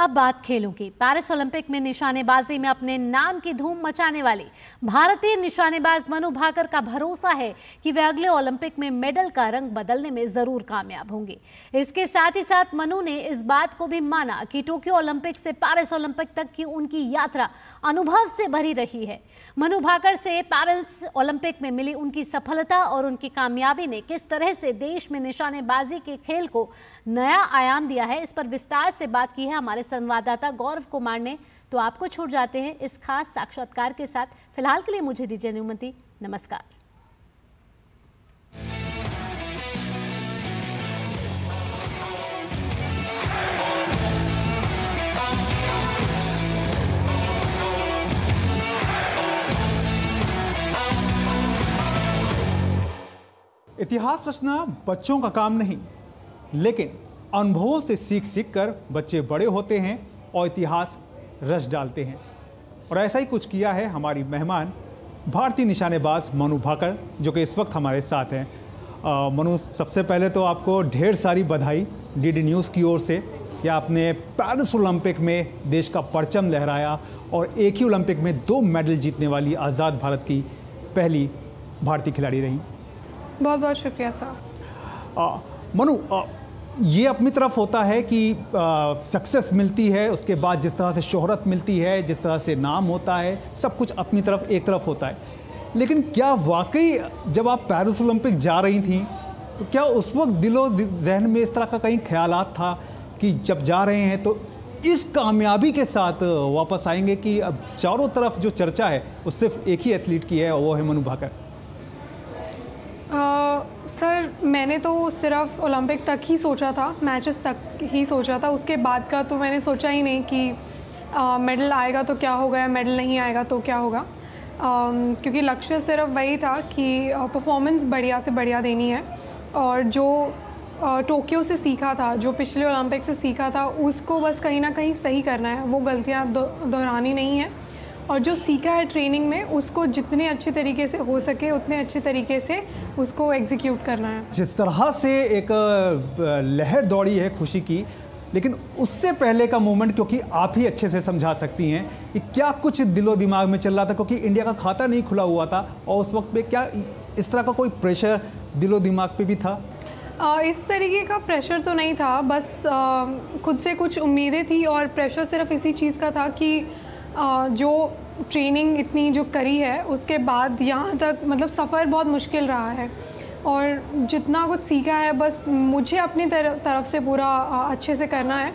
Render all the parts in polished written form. अब बात खेलों की। पेरिस ओलंपिक में निशानेबाजी में अपने नाम की धूम मचाने वाले भारतीय निशानेबाज मनु भाकर का भरोसा है कि वे अगले ओलंपिक में मेडल का रंग बदलने में जरूर कामयाब होंगे। इसके साथ ही साथ मनु ने इस बात को भी माना कि टोक्यो ओलंपिक से पेरिस ओलंपिक तक की उनकी यात्रा अनुभव से भरी रही है। मनु भाकर से पेरिस ओलंपिक में मिली उनकी सफलता और उनकी कामयाबी ने किस तरह से देश में निशानेबाजी के खेल को नया आयाम दिया है, इस पर विस्तार से बात की है हमारे संवाददाता गौरव कुमार ने। तो आपको छोड़ जाते हैं इस खास साक्षात्कार के साथ। फिलहाल के लिए मुझे दीजिए अनुमति। नमस्कार। इतिहास रचना बच्चों का काम नहीं, लेकिन अनुभवों से सीख कर बच्चे बड़े होते हैं और इतिहास रच डालते हैं। और ऐसा ही कुछ किया है हमारी मेहमान भारतीय निशानेबाज मनु भाकर, जो कि इस वक्त हमारे साथ हैं। मनु, सबसे पहले तो आपको ढेर सारी बधाई डीडी न्यूज़ की ओर से कि आपने पेरिस ओलंपिक में देश का परचम लहराया और एक ही ओलंपिक में 2 मेडल जीतने वाली आज़ाद भारत की पहली भारतीय खिलाड़ी रहीं। बहुत बहुत शुक्रिया साहब। मनु, ये अपनी तरफ होता है कि सक्सेस मिलती है, उसके बाद जिस तरह से शोहरत मिलती है, जिस तरह से नाम होता है, सब कुछ अपनी तरफ एक तरफ होता है। लेकिन क्या वाकई जब आप पेरिस ओलंपिक जा रही थी तो क्या उस वक्त दिलो जहन में इस तरह का कहीं ख्यालात था कि जब जा रहे हैं तो इस कामयाबी के साथ वापस आएंगे, कि अब चारों तरफ जो चर्चा है वो सिर्फ एक ही एथलीट की है और वो है मनु भाकर? सर, मैंने तो सिर्फ ओलंपिक तक ही सोचा था, मैचेस तक ही सोचा था। उसके बाद का तो मैंने सोचा ही नहीं कि मेडल आएगा तो क्या होगा या मेडल नहीं आएगा तो क्या होगा, क्योंकि लक्ष्य सिर्फ वही था कि परफॉर्मेंस बढ़िया से बढ़िया देनी है। और जो टोक्यो से सीखा था, जो पिछले ओलंपिक से सीखा था, उसको बस कहीं ना कहीं सही करना है। वो गलतियाँ दोहरानी नहीं है, और जो सीखा है ट्रेनिंग में उसको जितने अच्छे तरीके से हो सके उतने अच्छे तरीके से उसको एग्जीक्यूट करना है। जिस तरह से एक लहर दौड़ी है खुशी की, लेकिन उससे पहले का मोमेंट, क्योंकि आप ही अच्छे से समझा सकती हैं कि क्या कुछ दिलो दिमाग में चल रहा था, क्योंकि इंडिया का खाता नहीं खुला हुआ था और उस वक्त पे क्या इस तरह का कोई प्रेशर दिलो दिमाग पे भी था? इस तरीके का प्रेशर तो नहीं था, बस खुद से कुछ उम्मीदें थी और प्रेशर सिर्फ इसी चीज़ का था कि जो ट्रेनिंग इतनी जो करी है उसके बाद यहाँ तक, मतलब सफ़र बहुत मुश्किल रहा है और जितना कुछ सीखा है बस मुझे अपनी तरफ से पूरा अच्छे से करना है।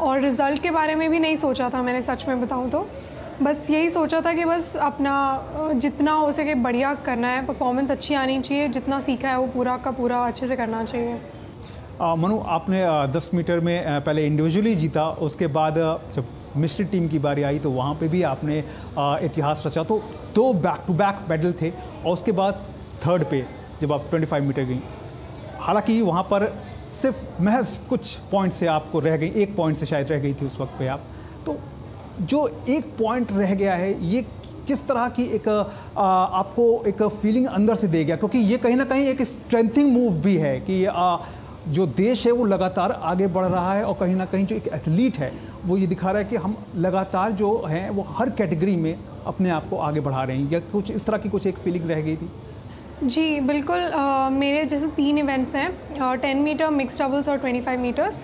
और रिज़ल्ट के बारे में भी नहीं सोचा था मैंने, सच में बताऊँ तो बस यही सोचा था कि बस अपना जितना हो सके बढ़िया करना है, परफॉर्मेंस अच्छी आनी चाहिए, जितना सीखा है वो पूरा का पूरा अच्छे से करना चाहिए। मनु, आपने 10 मीटर में पहले इंडिविजुअली जीता, उसके बाद जब मिश्रित टीम की बारी आई तो वहाँ पे भी आपने इतिहास रचा। तो 2 बैक टू बैक मेडल थे और उसके बाद थर्ड पे जब आप 25 मीटर गई, हालांकि वहाँ पर सिर्फ महज कुछ पॉइंट से आपको रह गई, 1 पॉइंट से शायद रह गई थी उस वक्त पे आप। तो जो 1 पॉइंट रह गया है, ये किस तरह की एक आपको एक फीलिंग अंदर से दे गया, क्योंकि ये कहीं ना कहीं एक स्ट्रेंथिंग मूव भी है कि जो देश है वो लगातार आगे बढ़ रहा है और कहीं ना कहीं जो एक एथलीट है वो ये दिखा रहा है कि हम लगातार जो हैं वो हर कैटेगरी में अपने आप को आगे बढ़ा रहे हैं, या कुछ इस तरह की कुछ एक फीलिंग रह गई थी? जी बिल्कुल। मेरे जैसे 3 इवेंट्स हैं, 10 मीटर, मिक्स डबल्स और 25 मीटर्स,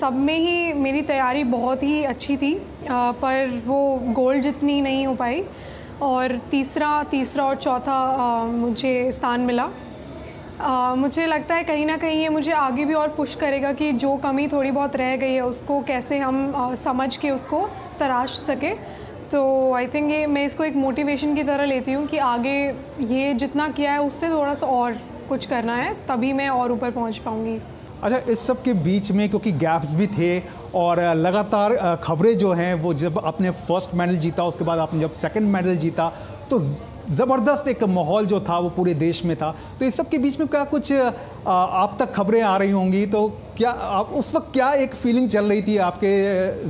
सब में ही मेरी तैयारी बहुत ही अच्छी थी, पर वो गोल्ड जितनी नहीं हो पाई। और तीसरा और चौथा मुझे स्थान मिला। मुझे लगता है कहीं ना कहीं ये मुझे आगे भी और पुश करेगा कि जो कमी थोड़ी बहुत रह गई है उसको कैसे हम समझ के उसको तराश सके। तो आई थिंक ये मैं इसको एक मोटिवेशन की तरह लेती हूँ कि आगे ये जितना किया है उससे थोड़ा सा और कुछ करना है, तभी मैं और ऊपर पहुँच पाऊँगी। अच्छा, इस सब के बीच में क्योंकि गैप्स भी थे और लगातार खबरें जो हैं वो, जब आपने फर्स्ट मेडल जीता उसके बाद आपने जब सेकंड मेडल जीता तो ज़बरदस्त एक माहौल जो था वो पूरे देश में था। तो इस सब के बीच में क्या कुछ आप तक खबरें आ रही होंगी, तो क्या आप उस वक्त क्या एक फीलिंग चल रही थी आपके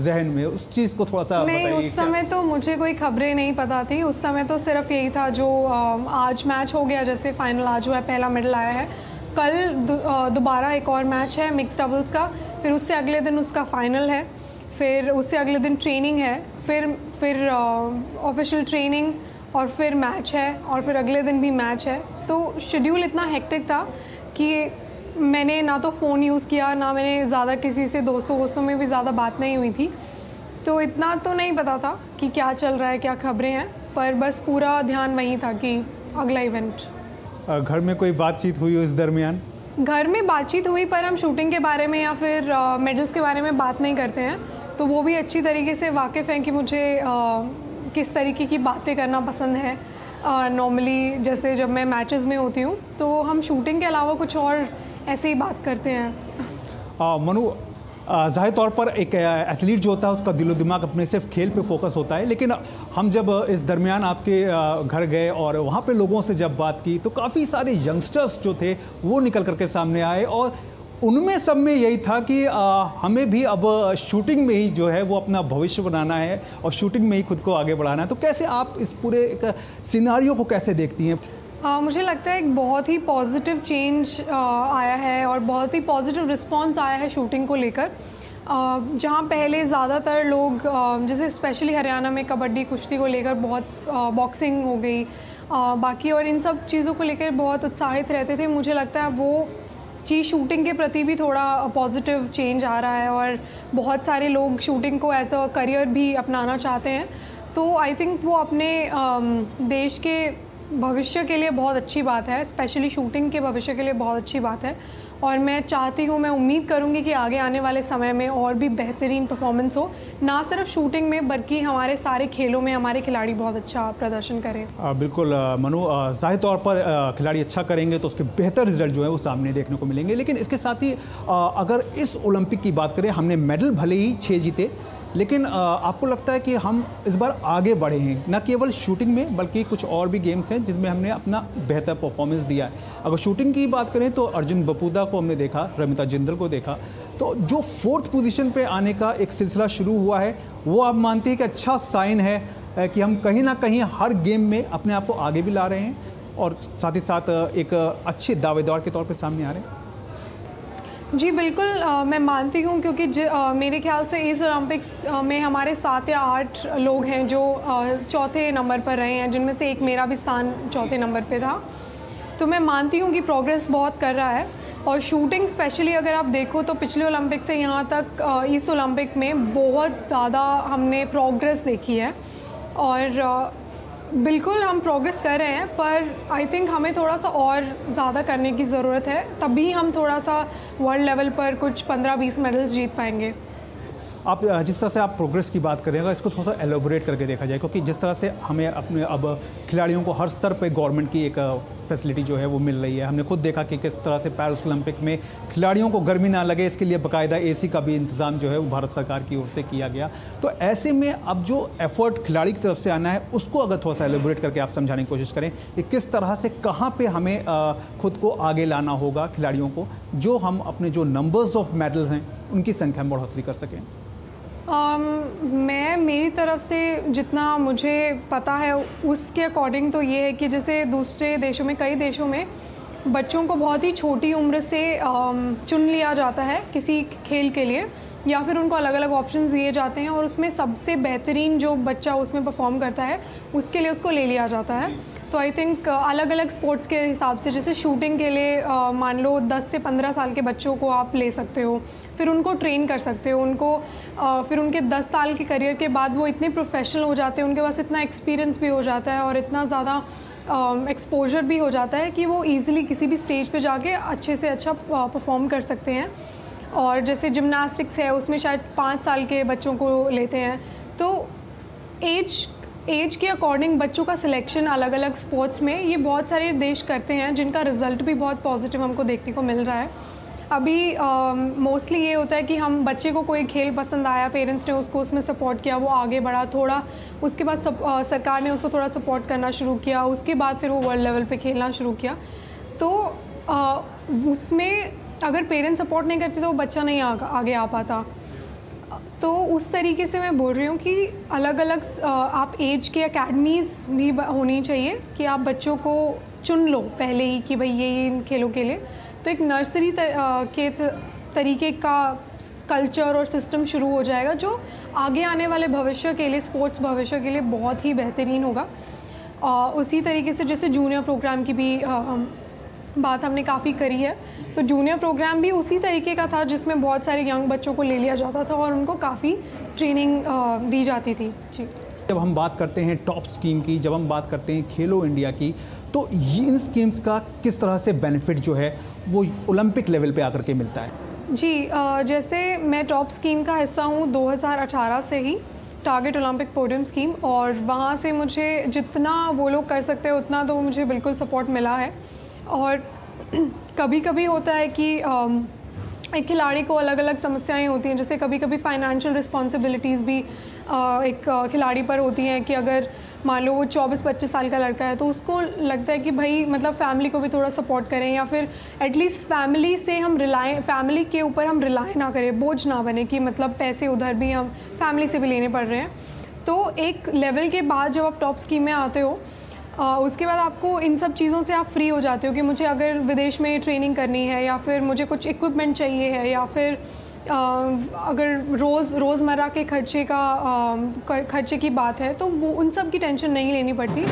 जहन में, उस चीज़ को थोड़ा सा बताइए। नहीं, उस समय तो मुझे कोई खबरें नहीं पता थी। उस समय तो सिर्फ यही था जो आज मैच हो गया, जैसे फाइनल आज हुआ है, पहला मेडल आया है, कल दोबारा एक और मैच है मिक्स डबल्स का, फिर उससे अगले दिन उसका फाइनल है, फिर उससे अगले दिन ट्रेनिंग है, फिर ऑफिशियल ट्रेनिंग और फिर मैच है और फिर अगले दिन भी मैच है। तो शेड्यूल इतना हेक्टिक था कि मैंने ना तो फ़ोन यूज़ किया, ना मैंने ज़्यादा किसी से दोस्तों में भी ज़्यादा बात नहीं हुई थी। तो इतना तो नहीं पता था कि क्या चल रहा है, क्या खबरें हैं, पर बस पूरा ध्यान वहीं था कि अगला इवेंट। घर में कोई बातचीत हुई इस दरमियान? घर में बातचीत हुई, पर हम शूटिंग के बारे में या फिर मेडल्स के बारे में बात नहीं करते हैं, तो वो भी अच्छी तरीके से वाकिफ़ हैं कि मुझे किस तरीके की बातें करना पसंद है। नॉर्मली जैसे जब मैं मैचेस में होती हूँ तो हम शूटिंग के अलावा कुछ और ऐसे ही बात करते हैं। मनु, ज़ाहिर तौर पर एक एथलीट जो होता है उसका दिलो दिमाग अपने सिर्फ खेल पे फोकस होता है, लेकिन हम जब इस दरमियान आपके घर गए और वहाँ पे लोगों से जब बात की तो काफ़ी सारे यंगस्टर्स जो थे वो निकल करके सामने आए और उनमें सब में यही था कि हमें भी अब शूटिंग में ही जो है वो अपना भविष्य बनाना है और शूटिंग में ही खुद को आगे बढ़ाना है। तो कैसे आप इस पूरे एक सिनारियो को कैसे देखती हैं? मुझे लगता है एक बहुत ही पॉजिटिव चेंज आया है और बहुत ही पॉजिटिव रिस्पांस आया है शूटिंग को लेकर। जहाँ पहले ज़्यादातर लोग जैसे स्पेशली हरियाणा में कबड्डी कुश्ती को लेकर बहुत बॉक्सिंग हो गई बाकी और इन सब चीज़ों को लेकर बहुत उत्साहित रहते थे, मुझे लगता है वो चीज़ शूटिंग के प्रति भी थोड़ा पॉजिटिव चेंज आ रहा है और बहुत सारे लोग शूटिंग को एज अ करियर भी अपनाना चाहते हैं। तो आई थिंक वो अपने देश के भविष्य के लिए बहुत अच्छी बात है, स्पेशली शूटिंग के भविष्य के लिए बहुत अच्छी बात है। और मैं चाहती हूँ, मैं उम्मीद करूँगी कि आगे आने वाले समय में और भी बेहतरीन परफॉर्मेंस हो, ना सिर्फ शूटिंग में बल्कि हमारे सारे खेलों में हमारे खिलाड़ी बहुत अच्छा प्रदर्शन करें। बिल्कुल मनु, जाहिर तौर पर खिलाड़ी अच्छा करेंगे तो उसके बेहतर रिजल्ट जो है वो सामने देखने को मिलेंगे। लेकिन इसके साथ ही अगर इस ओलंपिक की बात करें, हमने मेडल भले ही 6 जीते, लेकिन आपको लगता है कि हम इस बार आगे बढ़े हैं, न केवल शूटिंग में बल्कि कुछ और भी गेम्स हैं जिसमें हमने अपना बेहतर परफॉर्मेंस दिया है। अगर शूटिंग की बात करें तो अर्जुन बपूडा को हमने देखा, रमिता जिंदल को देखा, तो जो 4th पोजीशन पे आने का एक सिलसिला शुरू हुआ है वो आप मानते हैं कि अच्छा साइन है कि हम कहीं ना कहीं हर गेम में अपने आप को आगे भी ला रहे हैं और साथ ही साथ एक अच्छे दावेदार के तौर पर सामने आ रहे हैं? जी बिल्कुल, मैं मानती हूँ, क्योंकि मेरे ख्याल से इस ओलंपिक्स में हमारे 7 या 8 लोग हैं जो 4थे नंबर पर रहे हैं, जिनमें से एक मेरा भी स्थान 4थे नंबर पे था। तो मैं मानती हूँ कि प्रोग्रेस बहुत कर रहा है। और शूटिंग स्पेशली अगर आप देखो तो पिछले ओलंपिक से यहाँ तक इस ओलंपिक में बहुत ज़्यादा हमने प्रोग्रेस देखी है और बिल्कुल हम प्रोग्रेस कर रहे हैं, पर आई थिंक हमें थोड़ा सा और ज़्यादा करने की ज़रूरत है, तभी हम थोड़ा सा वर्ल्ड लेवल पर कुछ 15-20 मेडल्स जीत पाएंगे। आप जिस तरह से आप प्रोग्रेस की बात करेंगे इसको थोड़ा सा एलोबोरेट करके देखा जाए, क्योंकि जिस तरह से हमें अपने अब खिलाड़ियों को हर स्तर पे गवर्नमेंट की एक फैसिलिटी जो है वो मिल रही है। हमने खुद देखा कि किस तरह से पेरिस ओलंपिक में खिलाड़ियों को गर्मी ना लगे इसके लिए बाकायदा AC का भी इंतज़ाम जो है वो भारत सरकार की ओर से किया गया। तो ऐसे में अब जो एफर्ट खिलाड़ी की तरफ से आना है उसको अगर थोड़ा सा एलोबोरेट करके आप समझाने की कोशिश करें कि किस तरह से कहाँ पर हमें खुद को आगे लाना होगा खिलाड़ियों को, जो हम अपने जो नंबर्स ऑफ मेडल्स हैं उनकी संख्या में बढ़ोतरी कर सकें। मेरी तरफ से जितना मुझे पता है उसके अकॉर्डिंग तो ये है कि जैसे दूसरे देशों में, कई देशों में बच्चों को बहुत ही छोटी उम्र से चुन लिया जाता है किसी खेल के लिए या फिर उनको अलग अलग ऑप्शंस दिए जाते हैं और उसमें सबसे बेहतरीन जो बच्चा उसमें परफॉर्म करता है उसके लिए उसको ले लिया जाता है। तो आई थिंक अलग अलग स्पोर्ट्स के हिसाब से, जैसे शूटिंग के लिए मान लो 10 से 15 साल के बच्चों को आप ले सकते हो, फिर उनको ट्रेन कर सकते हो, उनको फिर उनके 10 साल के करियर के बाद वो इतने प्रोफेशनल हो जाते हैं, उनके पास इतना एक्सपीरियंस भी हो जाता है और इतना ज़्यादा एक्सपोजर भी हो जाता है कि वो ईज़िली किसी भी स्टेज पे जाके अच्छे से अच्छा परफॉर्म कर सकते हैं। और जैसे जिमनास्टिक्स है उसमें शायद 5 साल के बच्चों को लेते हैं। तो एज के अकॉर्डिंग बच्चों का सिलेक्शन अलग अलग स्पोर्ट्स में ये बहुत सारे देश करते हैं, जिनका रिज़ल्ट भी बहुत पॉजिटिव हमको देखने को मिल रहा है। अभी मोस्टली ये होता है कि हम बच्चे को कोई खेल पसंद आया, पेरेंट्स ने उसको उसमें सपोर्ट किया, वो आगे बढ़ा थोड़ा, उसके बाद सरकार ने उसको थोड़ा सपोर्ट करना शुरू किया, उसके बाद फिर वो वर्ल्ड लेवल पे खेलना शुरू किया। तो उसमें अगर पेरेंट्स सपोर्ट नहीं करते तो वो बच्चा नहीं आगे आ पाता। तो उस तरीके से मैं बोल रही हूँ कि अलग अलग आप एज के अकेडमीज़ भी होनी चाहिए कि आप बच्चों को चुन लो पहले ही कि भाई ये इन खेलों के लिए। तो एक नर्सरी के तरीके का कल्चर और सिस्टम शुरू हो जाएगा जो आगे आने वाले भविष्य के लिए, स्पोर्ट्स भविष्य के लिए बहुत ही बेहतरीन होगा। उसी तरीके से जैसे जूनियर प्रोग्राम की भी बात हमने काफ़ी करी है, तो जूनियर प्रोग्राम भी उसी तरीके का था जिसमें बहुत सारे यंग बच्चों को ले लिया जाता था और उनको काफ़ी ट्रेनिंग दी जाती थी। जी, जब हम बात करते हैं टॉप स्कीम की, जब हम बात करते हैं खेलो इंडिया की, तो ये इन स्कीम्स का किस तरह से बेनिफिट जो है वो ओलंपिक लेवल पे आकर के मिलता है? जी, जैसे मैं टॉप स्कीम का हिस्सा हूँ 2018 से ही, टारगेट ओलम्पिक पोडियम स्कीम, और वहाँ से मुझे जितना वो लोग कर सकते हैं उतना तो मुझे बिल्कुल सपोर्ट मिला है। और कभी कभी होता है कि एक खिलाड़ी को अलग अलग समस्याएं होती हैं, जैसे कभी कभी फाइनेंशियल रिस्पॉन्सिबिलिटीज़ भी एक खिलाड़ी पर होती हैं कि अगर मान लो वो 24-25 साल का लड़का है तो उसको लगता है कि भाई मतलब फैमिली को भी थोड़ा सपोर्ट करें, या फिर एटलीस्ट फैमिली से हम रिलाय, फैमिली के ऊपर हम रिलाय ना करें, बोझ ना बने कि मतलब पैसे उधर भी हम फैमिली से भी लेने पड़ रहे हैं। तो एक लेवल के बाद जब आप टॉप स्कीम में आते हो उसके बाद आपको इन सब चीज़ों से आप फ्री हो जाते हो कि मुझे अगर विदेश में ट्रेनिंग करनी है या फिर मुझे कुछ इक्विपमेंट चाहिए है या फिर अगर रोज़मर्रा के खर्चे की बात है तो वो उन सब की टेंशन नहीं लेनी पड़ती।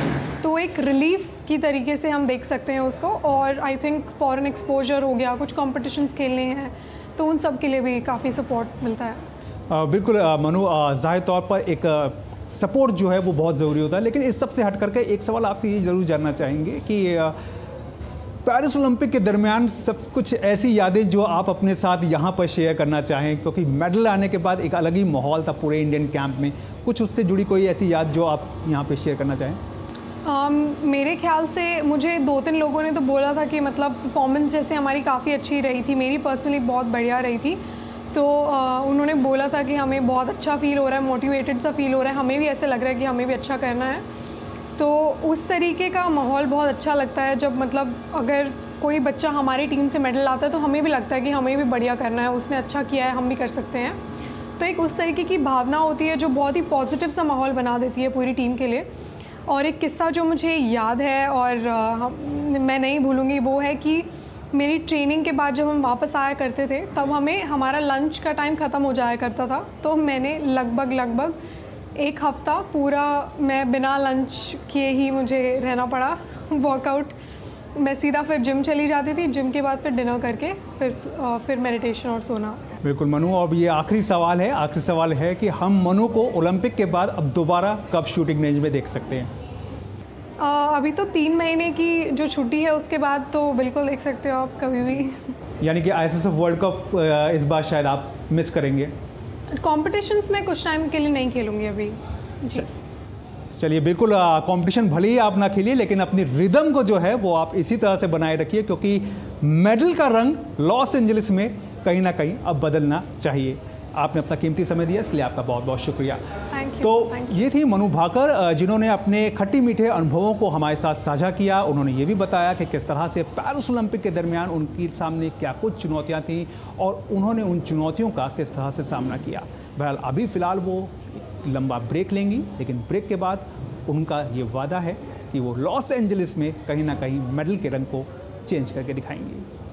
तो एक रिलीफ की तरीके से हम देख सकते हैं उसको। और आई थिंक फॉरेन एक्सपोजर हो गया, कुछ कॉम्पिटिशन्स खेलने हैं तो उन सब के लिए भी काफ़ी सपोर्ट मिलता है। बिल्कुल मनु, ज़ाहिर तौर पर एक सपोर्ट जो है वो बहुत ज़रूरी होता है, लेकिन इस सब से हट करके एक सवाल आपसे ये ज़रूर जानना चाहेंगे कि पेरिस ओलंपिक के दरमियान सब कुछ ऐसी यादें जो आप अपने साथ यहाँ पर शेयर करना चाहें, क्योंकि मेडल आने के बाद एक अलग ही माहौल था पूरे इंडियन कैंप में, कुछ उससे जुड़ी कोई ऐसी याद जो आप यहाँ पे शेयर करना चाहें? मेरे ख्याल से मुझे 2-3 लोगों ने तो बोला था कि मतलब परफॉर्मेंस जैसे हमारी काफ़ी अच्छी रही थी, मेरी पर्सनली बहुत बढ़िया रही थी, तो उन्होंने बोला था कि हमें बहुत अच्छा फ़ील हो रहा है, मोटिवेटेड सा फ़ील हो रहा है, हमें भी ऐसे लग रहा है कि हमें भी अच्छा करना है। तो उस तरीके का माहौल बहुत अच्छा लगता है जब मतलब अगर कोई बच्चा हमारी टीम से मेडल लाता है तो हमें भी लगता है कि हमें भी बढ़िया करना है, उसने अच्छा किया है, हम भी कर सकते हैं। तो एक उस तरीके की भावना होती है जो बहुत ही पॉजिटिव सा माहौल बना देती है पूरी टीम के लिए। और एक किस्सा जो मुझे याद है और मैं नहीं भूलूँगी वो है कि मेरी ट्रेनिंग के बाद जब हम वापस आया करते थे तब हमें हमारा लंच का टाइम ख़त्म हो जाया करता था, तो मैंने लगभग 1 हफ्ता पूरा मैं बिना लंच किए ही मुझे रहना पड़ा। वर्कआउट, मैं सीधा फिर जिम चली जाती थी, जिम के बाद फिर डिनर करके फिर मेडिटेशन और सोना। बिल्कुल मनु, अब ये आखिरी सवाल है कि हम मनु को ओलंपिक के बाद अब दोबारा कब शूटिंग रेंज में देख सकते हैं? अभी तो 3 महीने की जो छुट्टी है उसके बाद तो बिल्कुल देख सकते हो आप कभी भी। यानी कि ISSF वर्ल्ड कप इस बार शायद आप मिस करेंगे? कॉम्पिटिशन्स में कुछ टाइम के लिए नहीं खेलूँगी अभी। चलिए, बिल्कुल कॉम्पिटिशन भले ही आप ना खेलिए लेकिन अपनी रिदम को जो है वो आप इसी तरह से बनाए रखिए, क्योंकि मेडल का रंग लॉस एंजलिस में कहीं ना कहीं अब बदलना चाहिए। आपने अपना कीमती समय दिया, इसके लिए आपका बहुत बहुत शुक्रिया। तो ये थी मनु भाकर, जिन्होंने अपने खट्टी मीठे अनुभवों को हमारे साथ साझा किया। उन्होंने ये भी बताया कि किस तरह से पेरिस ओलंपिक के दरमियान उनके सामने क्या कुछ चुनौतियां थीं और उन्होंने उन चुनौतियों का किस तरह से सामना किया। बहरहाल अभी फ़िलहाल वो लंबा ब्रेक लेंगी, लेकिन ब्रेक के बाद उनका ये वादा है कि वो लॉस एंजलिस में कहीं ना कहीं मेडल के रंग को चेंज करके दिखाएंगी।